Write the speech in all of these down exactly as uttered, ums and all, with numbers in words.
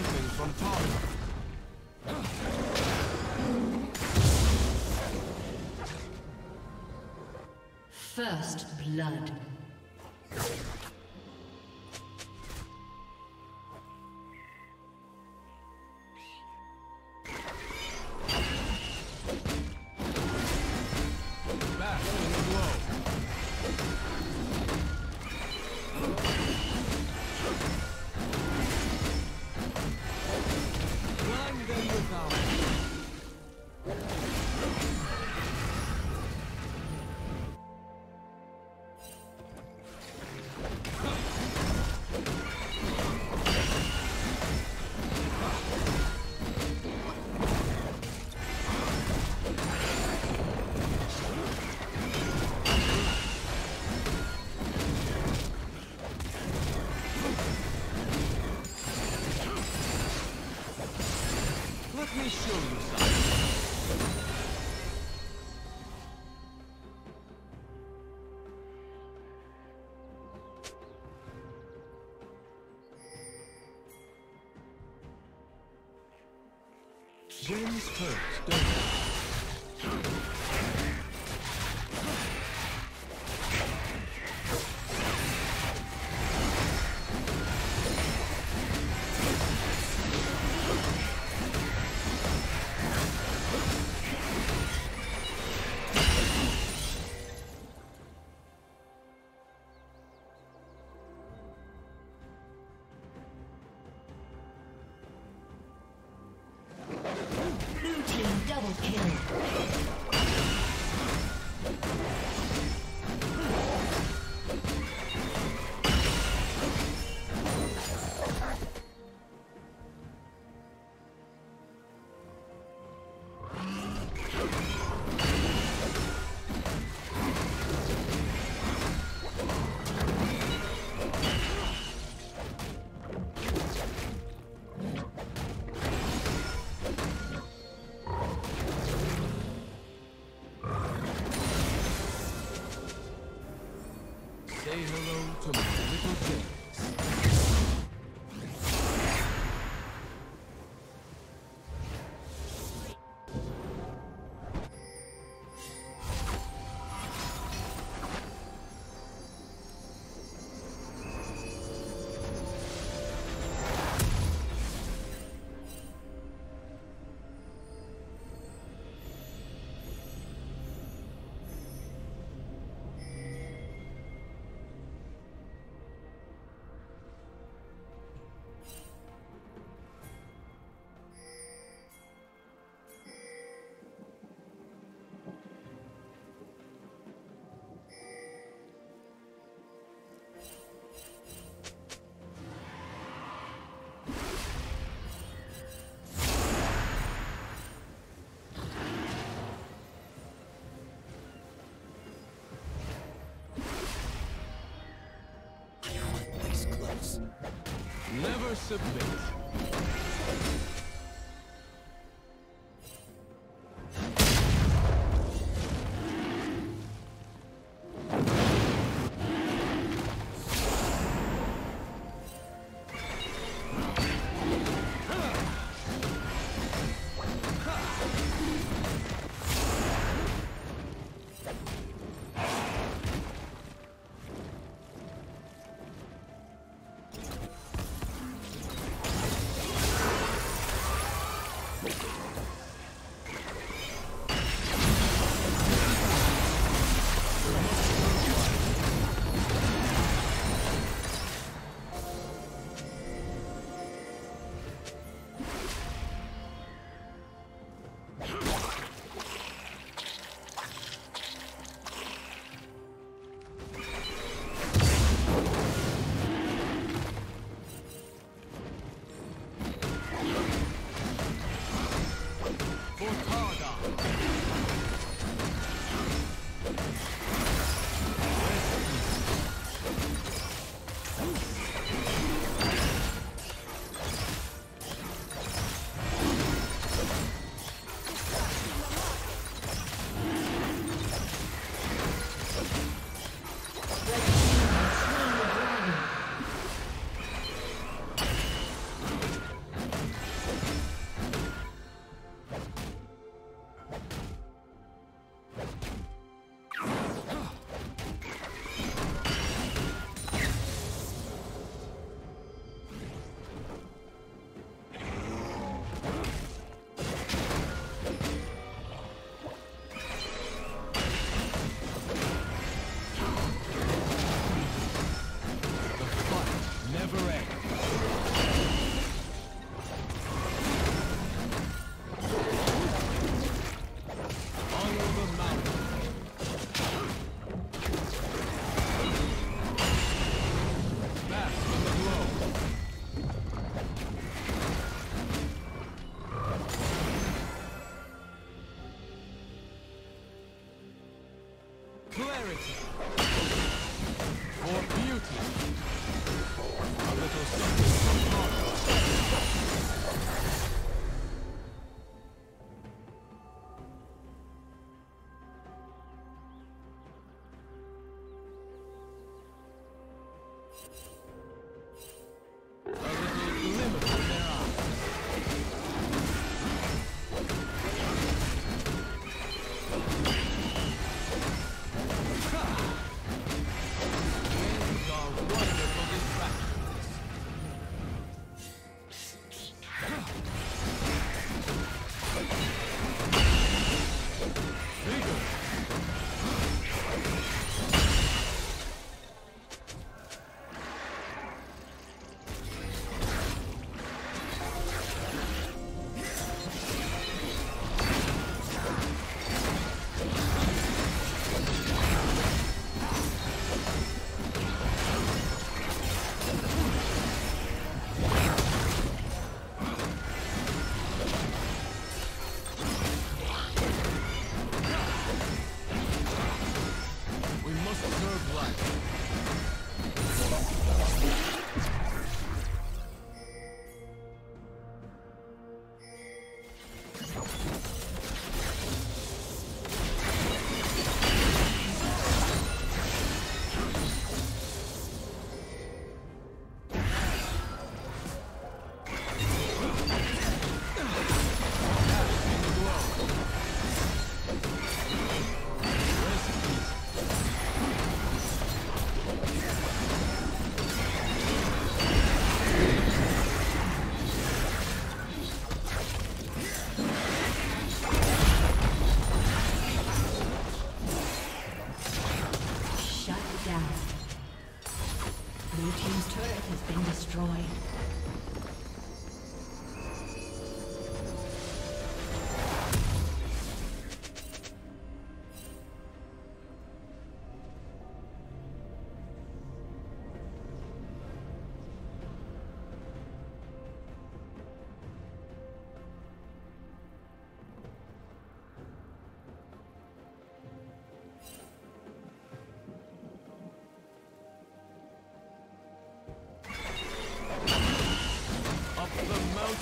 something from Tom. First blood. James Hurst, don't you? Never submit.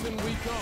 Then we go.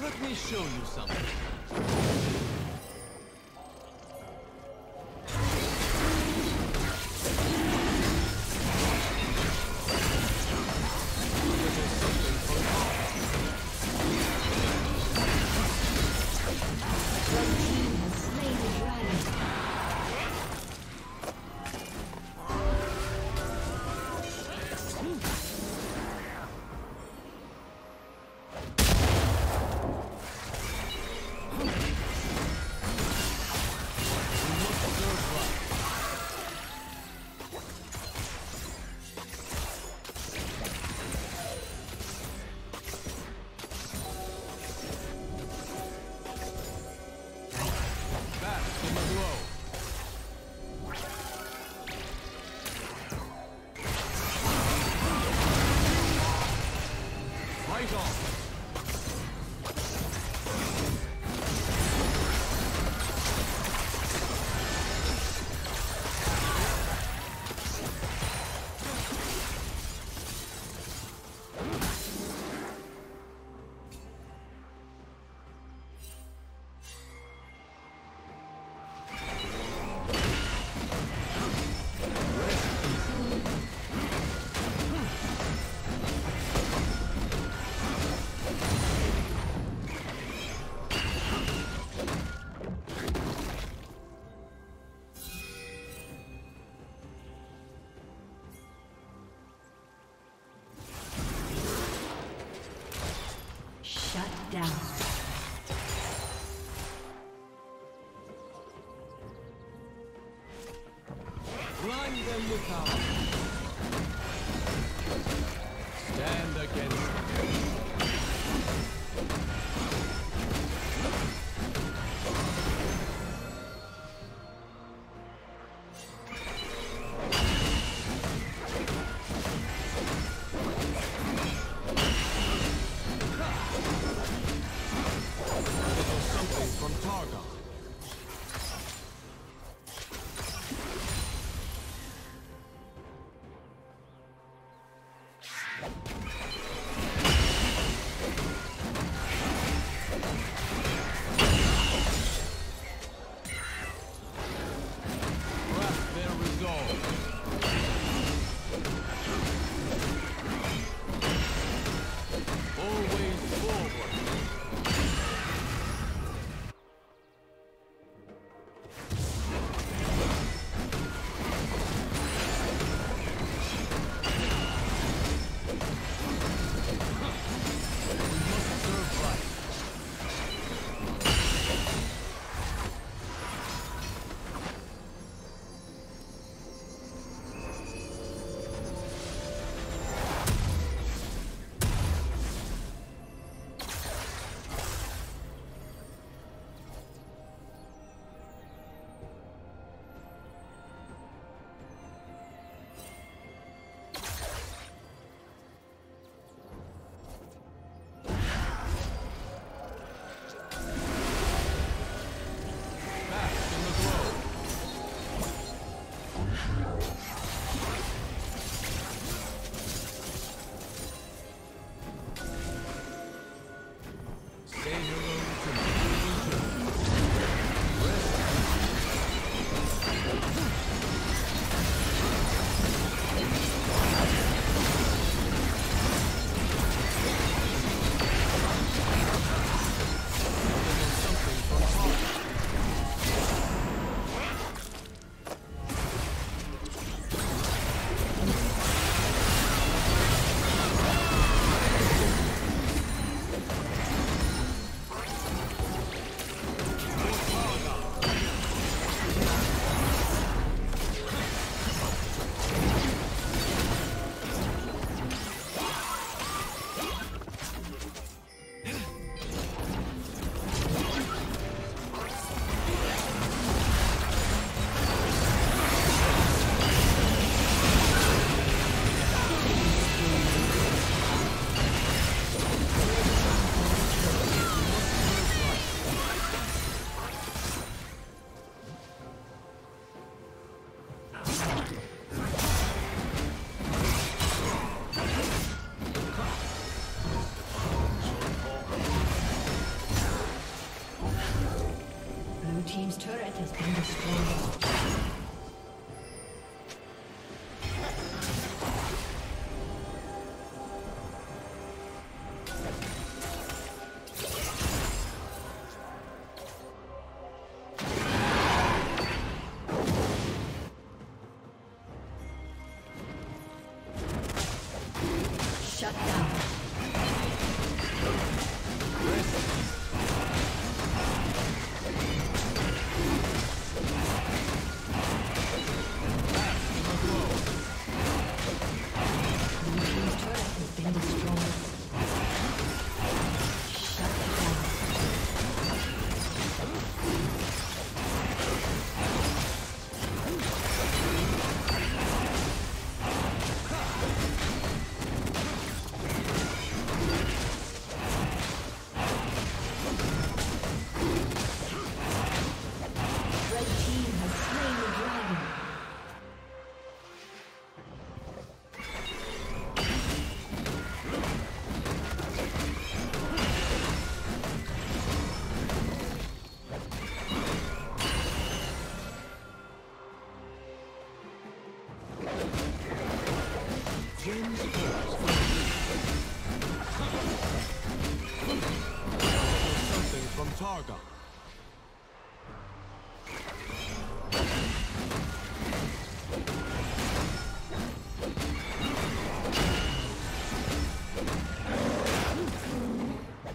Let me show you something. down. Run them without. Stand against them.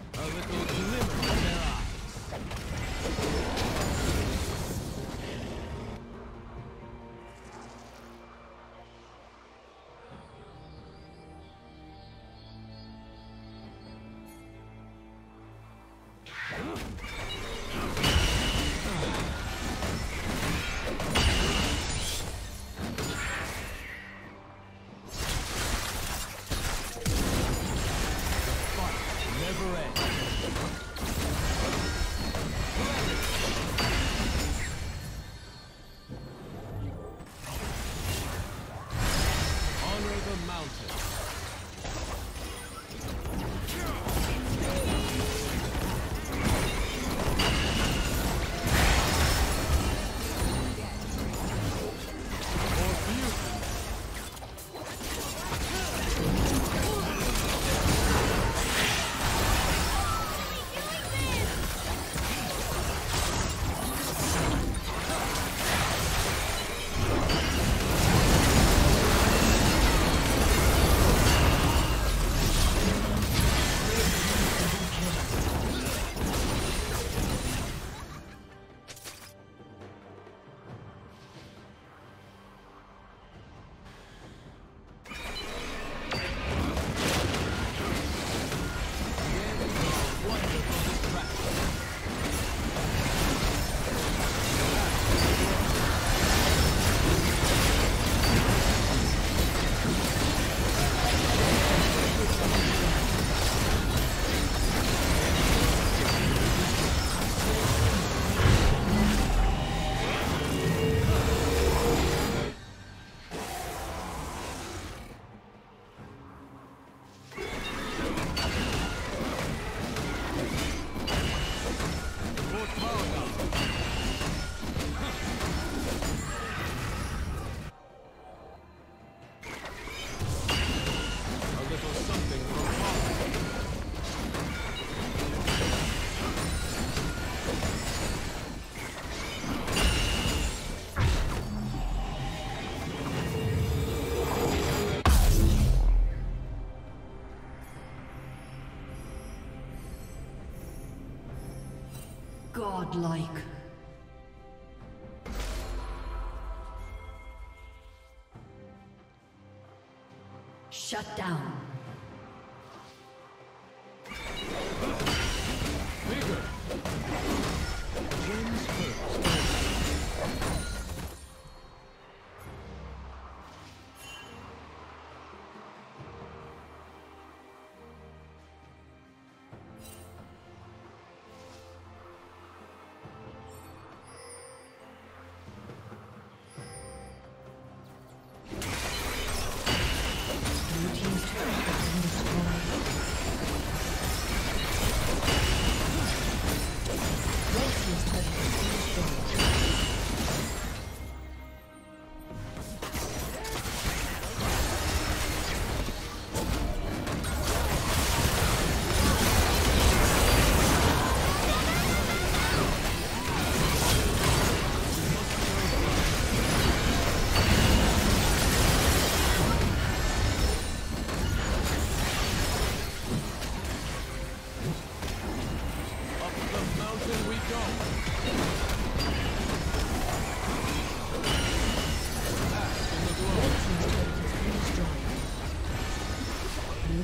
A little too godlike. Shut down.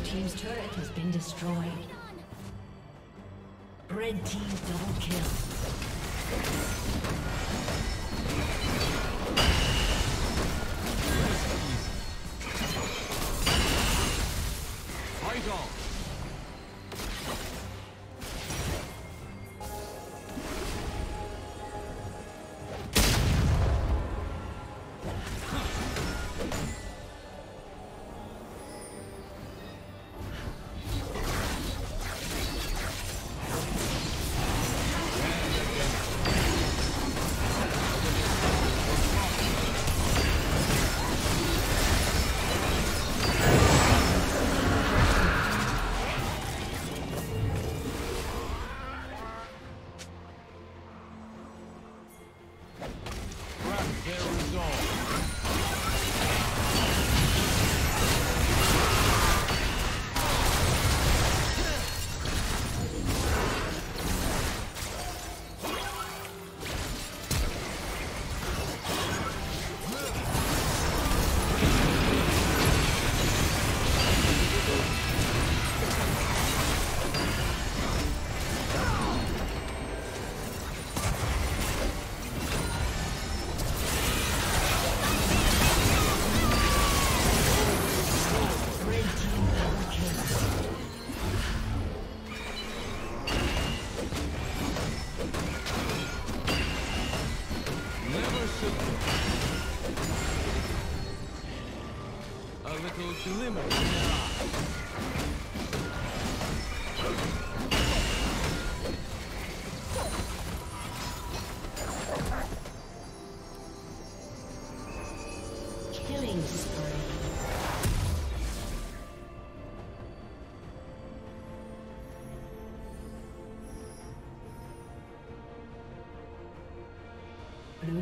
Team's turret has been destroyed. Red team double kill. Blue